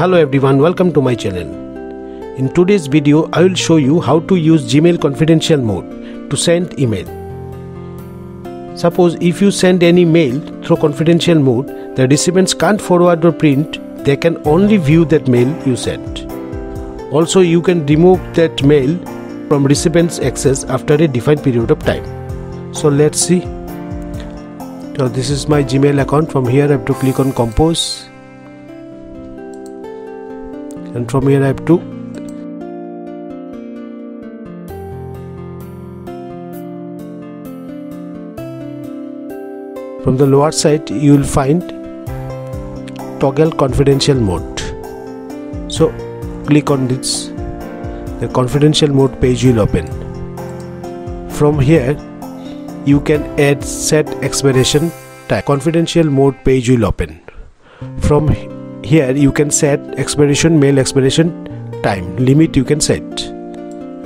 Hello everyone, welcome to my channel. In today's video, I will show you how to use Gmail confidential mode to send email. Suppose if you send any mail through confidential mode, the recipients can't forward or print, they can only view that mail you sent. Also, you can remove that mail from recipient's access after a defined period of time. So let's see. So this is my Gmail account. From here I have to click on compose. And from here I have to from the lower side you will find toggle confidential mode. So click on this, the confidential mode page will open. From here you can add set expiration time. Confidential mode page will open. From here you can set expiration, mail expiration time limit you can set.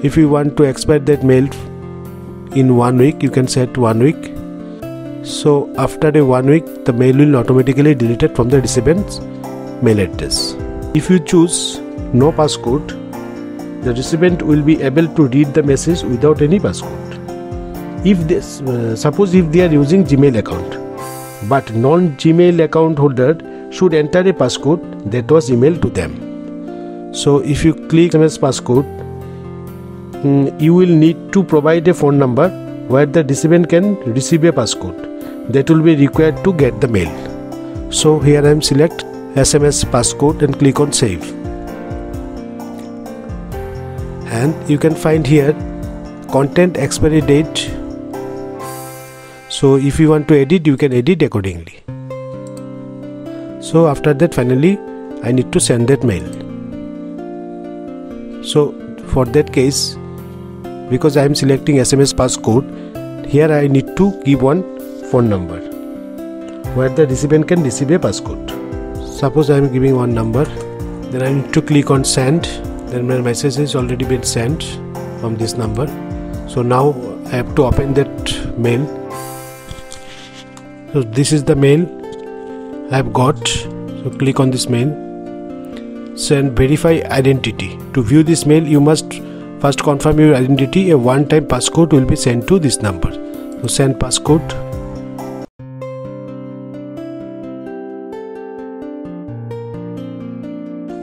If you want to expire that mail in 1 week, you can set 1 week. So after the 1 week the mail will automatically deleted from the recipient's mail address. If you choose no passcode, the recipient will be able to read the message without any passcode. If this suppose if they are using Gmail account but non-Gmail account holder should enter a passcode that was emailed to them. So if you click SMS passcode, you will need to provide a phone number where the recipient can receive a passcode that will be required to get the mail. So here I am select SMS passcode and click on save. And you can find here content expiry date. So if you want to edit, you can edit accordingly. So after that finally I need to send that mail. So for that case, because I am selecting SMS passcode, here I need to give one phone number where the recipient can receive a passcode. Suppose I am giving one number, then I need to click on send. Then my message is already been sent from this number. So now I have to open that mail. So this is the mail I have got. So click on this mail. Send verify identity. To view this mail you must first confirm your identity. A one-time passcode will be sent to this number. So send passcode.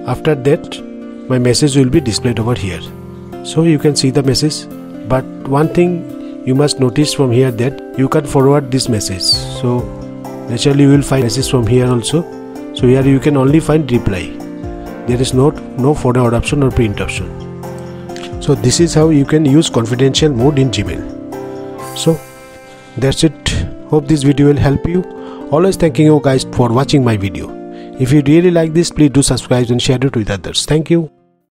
After that my message will be displayed over here. So you can see the message, but one thing you must notice from here that you can forward this message. So naturally you will find message from here also. So here you can only find reply. There is no forward option or print option. So this is how you can use confidential mode in Gmail. So that's it. Hope this video will help you. Always thanking you guys for watching my video. If you really like this, please do subscribe and share it with others. Thank you.